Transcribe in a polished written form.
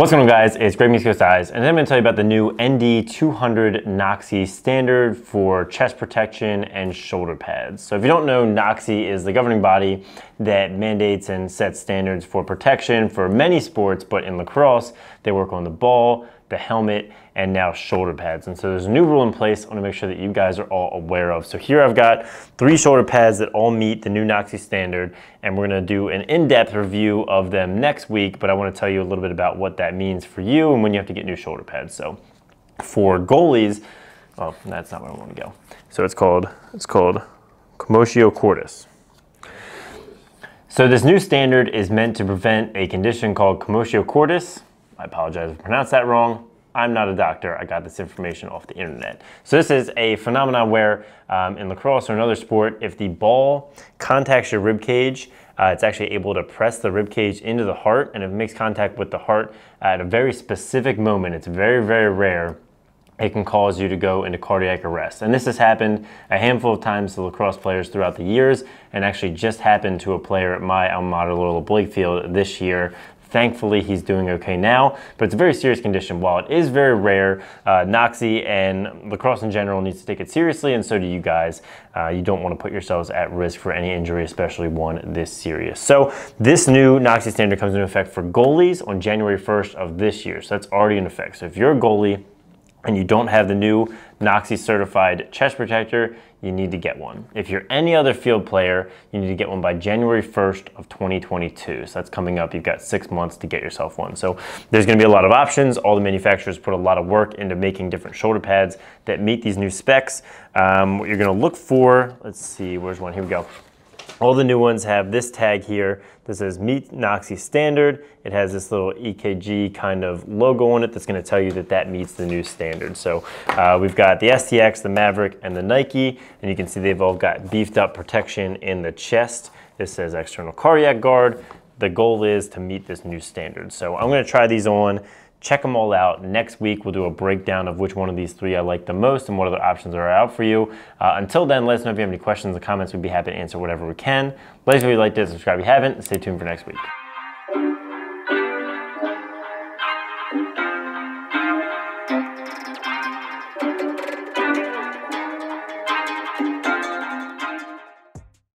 What's going on, guys? It's Greg Meeksco Styes, and today I'm going to tell you about the new ND200 NOCSAE standard for chest protection and shoulder pads. So if you don't know, NOCSAE is the governing body that mandates and sets standards for protection for many sports, but in lacrosse, they work on the ball, the helmet, and now shoulder pads. And so there's a new rule in place I want to make sure that you guys are all aware of. So here I've got three shoulder pads that all meet the new NOCSAE standard, and we're going to do an in-depth review of them next week, but I want to tell you a little bit about what that means for you and when you have to get new shoulder pads. So for goalies, oh, that's not where I want to go. So it's called commotio cordis. So this new standard is meant to prevent a condition called commotio cordis. I apologize if I pronounced that wrong. I'm not a doctor. I got this information off the internet. So this is a phenomenon where in lacrosse or another sport, if the ball contacts your rib cage, it's actually able to press the rib cage into the heart, and it makes contact with the heart at a very specific moment. It's very, very rare. It can cause you to go into cardiac arrest. And this has happened a handful of times to lacrosse players throughout the years, and actually just happened to a player at my alma mater, Loyola Blakefield, this year. Thankfully, he's doing okay now, but it's a very serious condition. While it is very rare, NOCSAE and lacrosse in general needs to take it seriously, and so do you guys. You don't want to put yourselves at risk for any injury, especially one this serious. So this new NOCSAE standard comes into effect for goalies on January 1st of this year, so that's already in effect. So if you're a goalie and you don't have the new NOCSAE certified chest protector, you need to get one. If you're any other field player, you need to get one by January 1st of 2022. So that's coming up. You've got 6 months to get yourself one. So there's gonna be a lot of options. All the manufacturers put a lot of work into making different shoulder pads that meet these new specs. What you're gonna look for, let's see, where's one? Here we go. All the new ones have this tag here that says meet NOCSAE standard. It has this little EKG kind of logo on it that's gonna tell you that that meets the new standard. So we've got the STX, the Maverick, and the Nike, and you can see they've all got beefed up protection in the chest. This says external cardiac guard. The goal is to meet this new standard. So I'm gonna try these on, check them all out. Next week, we'll do a breakdown of which one of these three I like the most and what other options are out for you. Until then, let us know if you have any questions or comments. We'd be happy to answer whatever we can. Let us know if you liked it, subscribe if you haven't, and stay tuned for next week.